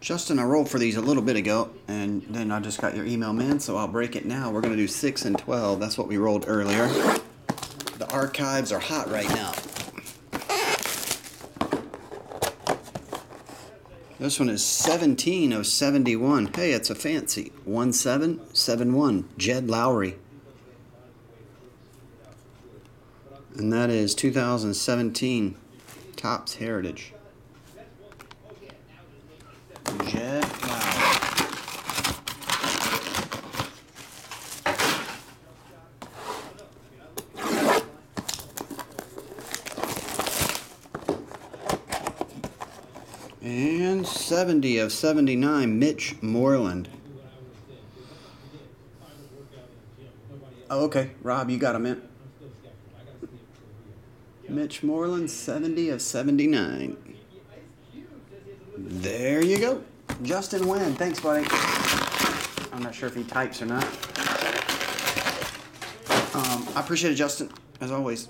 Justin, I rolled for these a little bit ago, and then I just got your email, man, so I'll break it now. We're going to do 6 and 12. That's what we rolled earlier. The archives are hot right now. This one is 17071. Hey, it's a fancy. 1771, Jed Lowry. And that is 2017, Topps Heritage. Jed Lowry. And 70 of 79, Mitch Moreland. Oh, okay. Rob, you got him in. Mitch Moreland, 70 of 79. There you go. Justin Wynn. Thanks, buddy. I'm not sure if he types or not. I appreciate it, Justin, as always.